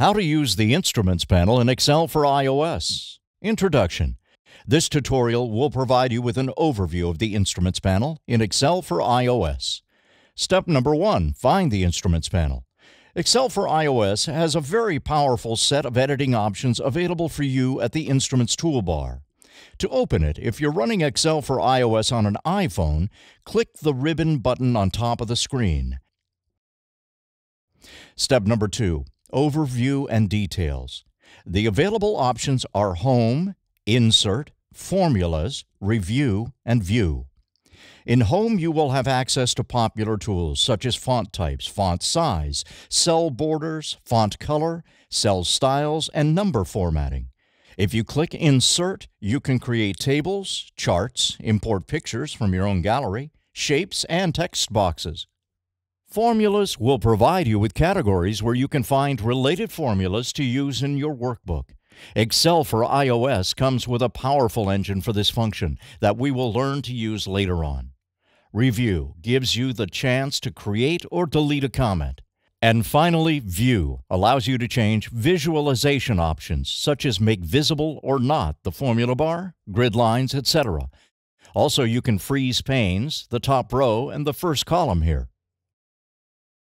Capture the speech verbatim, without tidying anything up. How to use the Instruments panel in Excel for iOS. Introduction. This tutorial will provide you with an overview of the Instruments panel in Excel for iOS. Step number one, find the Instruments panel. Excel for iOS has a very powerful set of editing options available for you at the Instruments toolbar. To open it, if you're running Excel for iOS on an iPhone, click the ribbon button on top of the screen. Step number two. Overview and details. The available options are Home, Insert, Formulas, Review, and View. In Home, you will have access to popular tools such as font types, font size, cell borders, font color, cell styles, and number formatting. If you click Insert, you can create tables, charts, import pictures from your own gallery, shapes, and text boxes. Formulas will provide you with categories where you can find related formulas to use in your workbook. Excel for iOS comes with a powerful engine for this function that we will learn to use later on. Review gives you the chance to create or delete a comment. And finally, View allows you to change visualization options, such as make visible or not the formula bar, grid lines, et cetera. Also, you can freeze panes, the top row, and the first column here.